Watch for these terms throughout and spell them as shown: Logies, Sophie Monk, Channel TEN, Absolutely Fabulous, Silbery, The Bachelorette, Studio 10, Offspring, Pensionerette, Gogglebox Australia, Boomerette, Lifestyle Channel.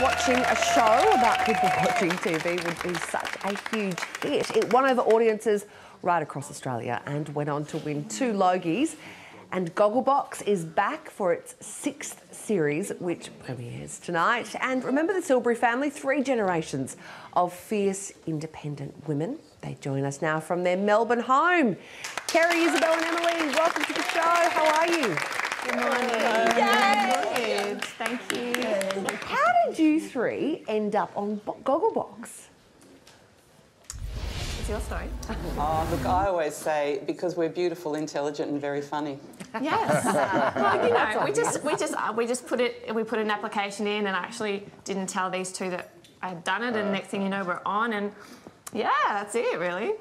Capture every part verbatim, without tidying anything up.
watching a show about people watching T V would be such a huge hit. It won over audiences right across Australia and went on to win two Logies. And Gogglebox is back for its sixth series, which premieres tonight. And remember the Silbery family, three generations of fierce, independent women. They join us now from their Melbourne home. Kerry, Isabel and Emily, welcome to the show. How are you? Good morning. Yay. Good. Thank you. Good. How did you three end up on Gogglebox? Your story. Oh, look, I always say because we're beautiful, intelligent, and very funny. Yes. Well, you know, we just we just uh, we just put it we put an application in, and I actually didn't tell these two that I had done it. And next thing you know, we're on, and yeah, that's it, really.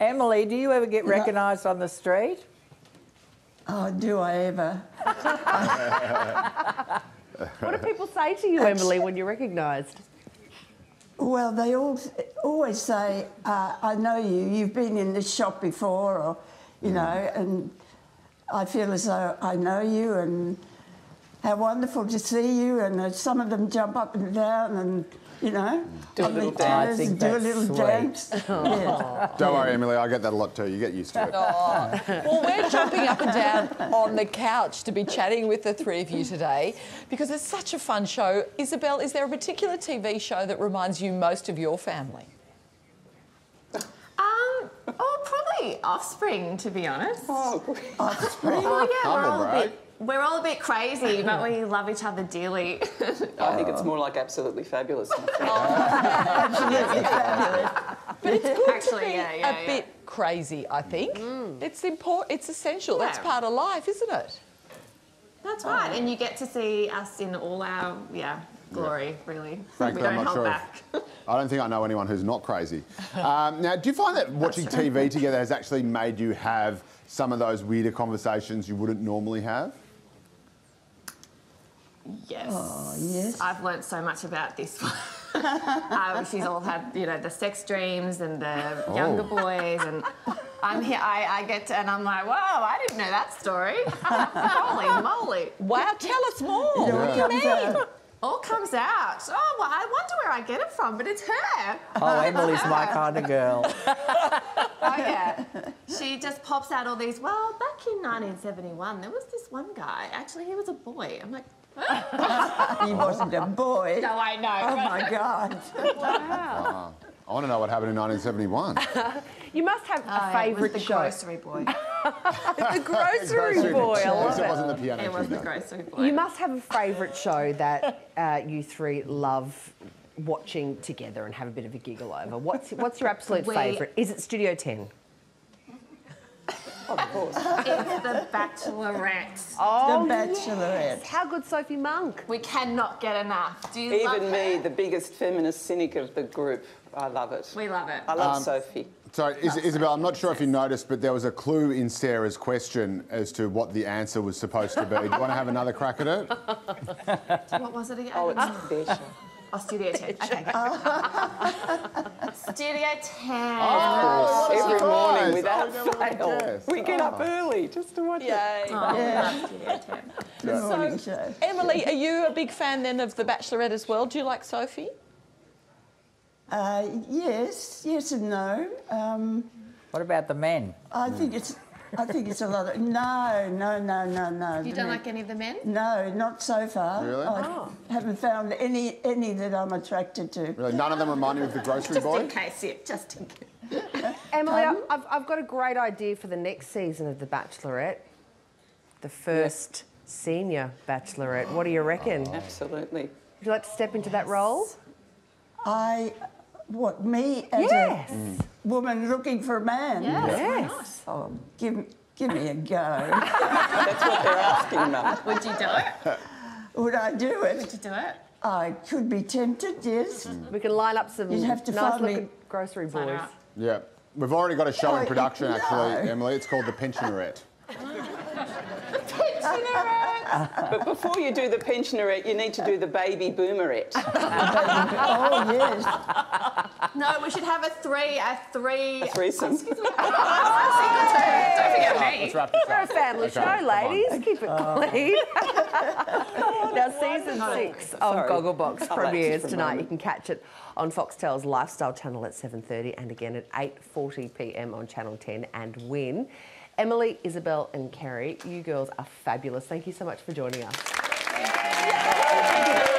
Emily, do you ever get recognised no. on the street? Oh, do I ever? What do people say to you, Emily, when you're recognised? Well, they all always say, uh, I know you, you've been in this shop before, or, you mm. know, and I feel as though I know you, and how wonderful to see you, and uh, some of them jump up and down and, you know, do a little dance. And do a little sweet. dance. Yeah. Don't worry, Emily, I get that a lot too. You get used to it. Oh. Well, we're jumping up and down on the couch to be chatting with the three of you today because it's such a fun show. Isabel, is there a particular T V show that reminds you most of your family? Um, oh, probably Offspring, to be honest. Oh, Offspring? Well, yeah, we're all a bit... We're all a bit crazy, but we love each other dearly. I think it's more like Absolutely Fabulous. Absolutely Fabulous. But it's good Actually, to be yeah, yeah, a yeah. bit crazy, I think. Mm. It's important. It's essential. Yeah. That's part of life, isn't it? That's right. Oh. And you get to see us in all our yeah glory, yeah. really. Frankly, we don't I'm not hold sure back. If, I don't think I know anyone who's not crazy. Um, now, do you find that watching T V together has actually made you have some of those weirder conversations you wouldn't normally have? Yes. Oh, yes. I've learnt so much about this one. um, she's all had, you know, the sex dreams and the oh. younger boys, and I'm here. I, I get to, and I'm like, wow, I didn't know that story. Holy moly! Wow, tell us more. Yeah. It comes all comes out. Oh, well, I wonder where I get it from, but it's her. Oh, Emily's my kind of girl. Oh, yeah. She just pops out all these. Well, back in nineteen seventy-one, there was this one guy. Actually, he was a boy. I'm like. He wasn't a boy. No, I know. Oh, my God. Wow. Uh, I want to know what happened in nineteen seventy-one. You must have oh, a favourite show. It was the grocery boy. The grocery, grocery boy. I love it. It wasn't the piano. It was the grocery boy. You must have a favourite show that uh, you three love watching together and have a bit of a giggle over. What's, what's your absolute we... favourite? Is it Studio ten? Of course. It's The Bachelorette. Oh, The Bachelorette. Yes. How good, Sophie Monk? We cannot get enough. Do you Even love me, her? The biggest feminist cynic of the group. I love it. We love it. I love um, Sophie. Sorry, Is Isabel, Sophie. I'm not sure if you noticed, but there was a clue in Sarah's question as to what the answer was supposed to be. Do you want to have another crack at it? What was it again? Oh, it's The Bachelor. Oh, Studio ten. Okay. Studio ten. Oh, oh, every morning without oh, fail. Yes. We get oh. up early just to watch Yay. it. Oh, yeah. Studio ten. Yeah. So, so, Emily, are you a big fan then of The Bachelorette as well? Do you like Sophie? Uh, yes, yes and no. Um, what about the men? I mm. think it's. I think it's a lot of... No, no, no, no, no. You don't like any of the men? No, not so far. Really? I oh. haven't found any any that I'm attracted to. Really? None of them remind you of the grocery just boy? Just in case, yeah. Just in case. Emily, um, I've, I've got a great idea for the next season of The Bachelorette. The first yeah. senior Bachelorette. What do you reckon? Oh. Absolutely. Would you like to step into yes. that role? I... What, me as yes. a mm. woman looking for a man? Yes. yes. Oh, give, give me a go. That's what they're asking, Mum. Would you do it? Would I do it? Would you do it? I could be tempted, yes. Mm. We can line up some You'd have to nice looking me. grocery boys. Yeah. We've already got a show oh, in production, no. actually, Emily. It's called The Pensionerette. Pensionerette! But before you do The Pensionerette, you need to do The Baby Boomerette. Oh, yes. No, we should have a three... A three... A threesome. Excuse me. Oh, don't forget me. We're a family show, ladies. Keep it clean. Now, season six of Gogglebox premieres tonight. You can catch it on Foxtel's Lifestyle Channel at seven thirty and again at eight forty p m on Channel ten and Win. Emily, Isabel and Kerry, you girls are fabulous. Thank you so much for joining us.